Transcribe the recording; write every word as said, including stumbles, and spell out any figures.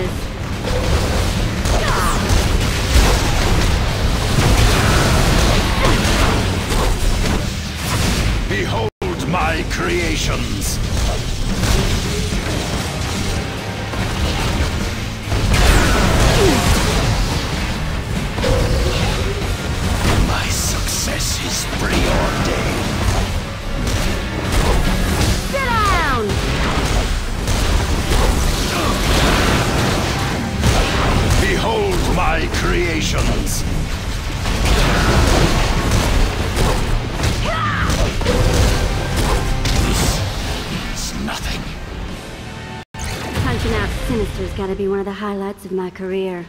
pieces. Behold my creations! Creations. This is nothing. Punching out Sinister's gotta be one of the highlights of my career.